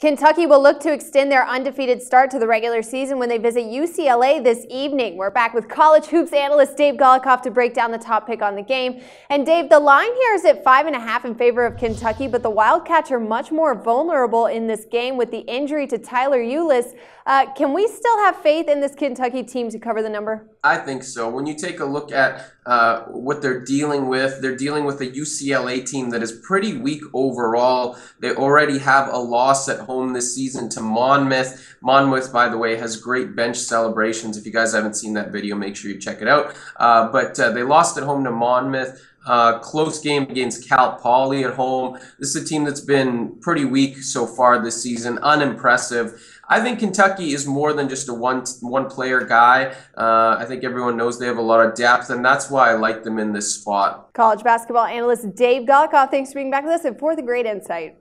Kentucky will look to extend their undefeated start to the regular season when they visit UCLA this evening. We're back with college hoops analyst Dave Golikoff to break down the top pick on the game. And Dave, the line here is at 5.5 in favor of Kentucky, but the Wildcats are much more vulnerable in this game with the injury to Tyler Ulis. Can we still have faith in this Kentucky team to cover the number? I think so. When you take a look at what they're dealing with a UCLA team that is pretty weak overall. They already have a loss at home this season to Monmouth. Monmouth, by the way, has great bench celebrations. If you guys haven't seen that video, make sure you check it out. But they lost at home to Monmouth. Close game against Cal Poly at home. This is a team that's been pretty weak so far this season, unimpressive. I think Kentucky is more than just a one-player guy. I think everyone knows they have a lot of depth, and that's why I like them in this spot. College basketball analyst Dave Golikoff, thanks for being back with us and for the great insight.